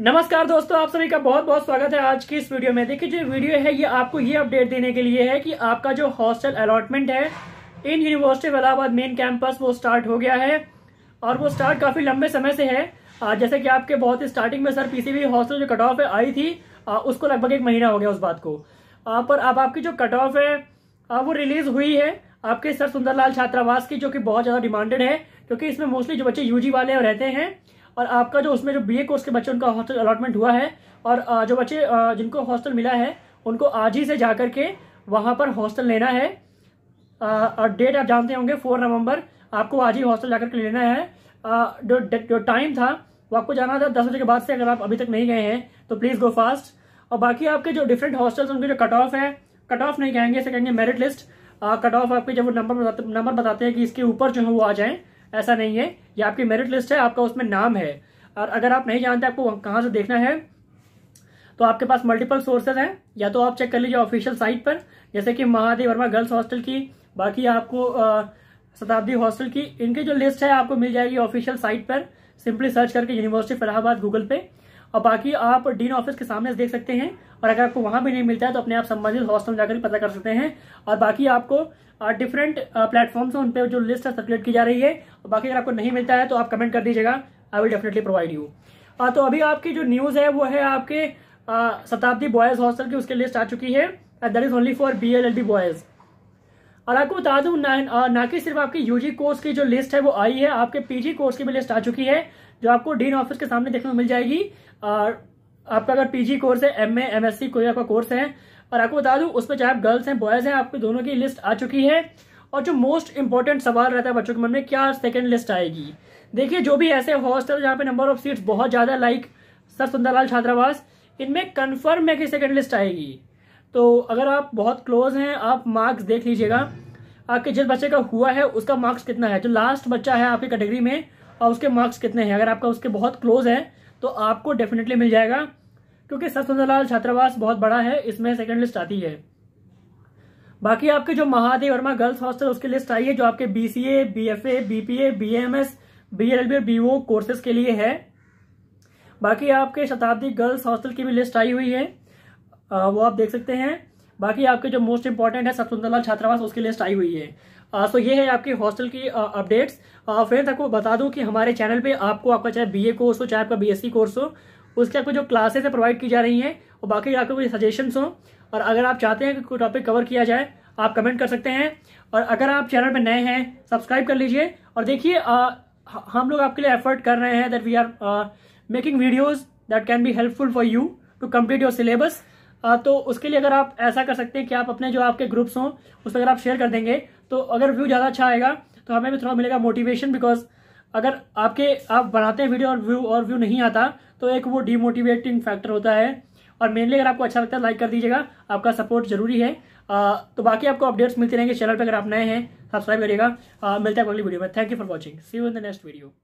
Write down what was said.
नमस्कार दोस्तों, आप सभी का बहुत बहुत स्वागत है आज की इस वीडियो में। देखिए जो वीडियो है ये आपको ये अपडेट देने के लिए है कि आपका जो हॉस्टल अलॉटमेंट है in university of Allahabad main campus वो स्टार्ट हो गया है और वो स्टार्ट काफी लंबे समय से है। जैसे कि आपके बहुत स्टार्टिंग में सर पीसीबी हॉस्टल जो कट ऑफ है आई थी उसको लगभग एक महीना हो गया उस बात को, पर अब आपकी जो कट ऑफ है वो रिलीज हुई है आपके सर सुंदरलाल छात्रावास की, जो कि बहुत ज्यादा डिमांडेड है क्योंकि इसमें मोस्टली जो बच्चे यूजी वाले रहते हैं और आपका जो उसमें जो बीए कोर्स के बच्चे उनका हॉस्टल अलॉटमेंट हुआ है और जो बच्चे जिनको हॉस्टल मिला है उनको आज ही से जा करके वहाँ पर हॉस्टल लेना है। और डेट आप जानते होंगे 4 नवंबर, आपको आज ही हॉस्टल जा करके लेना है। जो टाइम था वो आपको जाना था 10 बजे के बाद से, अगर आप अभी तक नहीं गए हैं तो प्लीज़ गो फास्ट। और बाकी आपके जो डिफरेंट हॉस्टल्स उनके जो कट ऑफ है, कट ऑफ नहीं कहेंगे इसे, कहेंगे मेरिट लिस्ट। कट ऑफ आपके जब वो नंबर बताते हैं कि इसके ऊपर जो है वो आ जाएँ, ऐसा नहीं है। ये आपकी मेरिट लिस्ट है, आपका उसमें नाम है। और अगर आप नहीं जानते आपको कहाँ से देखना है तो आपके पास मल्टीपल सोर्सेज हैं, या तो आप चेक कर लीजिए ऑफिशियल साइट पर, जैसे कि महादेवी वर्मा गर्ल्स हॉस्टल की, बाकी आपको शताब्दी हॉस्टल की, इनकी जो लिस्ट है आपको मिल जाएगी ऑफिशियल साइट पर। सिंपली सर्च करके यूनिवर्सिटी ऑफ इलाहाबाद गूगल पे, और बाकी आप डीन ऑफिस के सामने देख सकते हैं। और अगर आपको वहाँ भी नहीं मिलता है तो अपने आप संबंधित हॉस्टल में जाकर पता कर सकते हैं। और बाकी आपको डिफरेंट प्लेटफॉर्म्स हैं उन पे जो लिस्ट है सर्कुलेट की जा रही है। और बाकी अगर आपको नहीं मिलता है तो आप कमेंट कर दीजिएगा, I will definitely provide you. तो अभी आपकी जो न्यूज़ है वो है आपके शताब्दी बॉयज़ हॉस्टल की, उसकी लिस्ट आ चुकी है and that is only for BLLD boys. और आपको बता दूं ना कि सिर्फ आपकी यूजी कोर्स की जो लिस्ट है वो आई है, आपके पीजी कोर्स की भी लिस्ट आ चुकी है जो आपको डीन ऑफिस के सामने देखने को मिल जाएगी। और आपका अगर पीजी कोर्स है, एमए एमएससी कोई आपका कोर्स है, और आपको बता दूं उसमें चाहे आप गर्ल्स हैं बॉयज हैं आपके दोनों की लिस्ट आ चुकी है। और जो मोस्ट इंपॉर्टेंट सवाल रहता है बच्चों के मन में, क्या सेकेंड लिस्ट आएगी? देखिए जो भी ऐसे हॉस्टल जहाँ पे नंबर ऑफ सीट्स बहुत ज्यादा लाइक सर सुंदरलाल छात्रावास, इनमें कन्फर्म है कि सेकेंड लिस्ट आएगी। तो अगर आप बहुत क्लोज हैं आप मार्क्स देख लीजिएगा, आपके जिस बच्चे का हुआ है उसका मार्क्स कितना है, जो लास्ट बच्चा है आपकी कैटेगरी में और उसके मार्क्स कितने हैं। अगर आपका उसके बहुत क्लोज है तो आपको डेफिनेटली मिल जाएगा, क्योंकि सर सुंदरलाल छात्रावास बहुत बड़ा है, इसमें सेकंड लिस्ट आती है। बाकी आपके जो महादेव वर्मा गर्ल्स हॉस्टल उसकी लिस्ट आई है जो आपके BCA BFA BPA BMS BLLB BO courses के लिए है। बाकी आपके शताब्दी गर्ल्स हॉस्टल की भी लिस्ट आई हुई है, वो आप देख सकते हैं। बाकी आपके जो मोस्ट इंपॉर्टेंट है सर सुंदरलाल छात्रावास, उसकी लिस्ट आई हुई है। सो ये है आपके हॉस्टल की अपडेट्स। फ्रेंड्स आपको बता दूं कि हमारे चैनल पे आपको आपका चाहे बीए कोर्स हो चाहे आपका बीएससी कोर्स हो, उसके आपको जो क्लासेस है प्रोवाइड की जा रही हैं, और बाकी आपके कोई सजेशंस हो, और अगर आप चाहते हैं कि कोई टॉपिक कवर किया जाए आप कमेंट कर सकते हैं। और अगर आप चैनल पर नए हैं सब्सक्राइब कर लीजिए। और देखिए हम लोग आपके लिए एफर्ट कर रहे हैं that we are making videos that can be helpful for you to complete your syllabus. तो उसके लिए अगर आप ऐसा कर सकते हैं कि आप अपने जो आपके ग्रुप्स हों उस पर अगर आप शेयर कर देंगे तो अगर व्यू ज़्यादा अच्छा आएगा तो हमें भी थोड़ा मिलेगा मोटिवेशन। बिकॉज अगर आप बनाते हैं वीडियो और व्यू नहीं आता तो एक वो डीमोटिवेटिंग फैक्टर होता है। और मेनली अगर आपको अच्छा लगता है लाइक कर दीजिएगा, आपका सपोर्ट जरूरी है। तो बाकी आपको अपडेट्स मिलती रहेंगे चैनल पर, अगर आप नए हैं सब्सक्राइब करिएगा। मिलते हैं अगली वीडियो में। Thank you for watching, see you in the next video.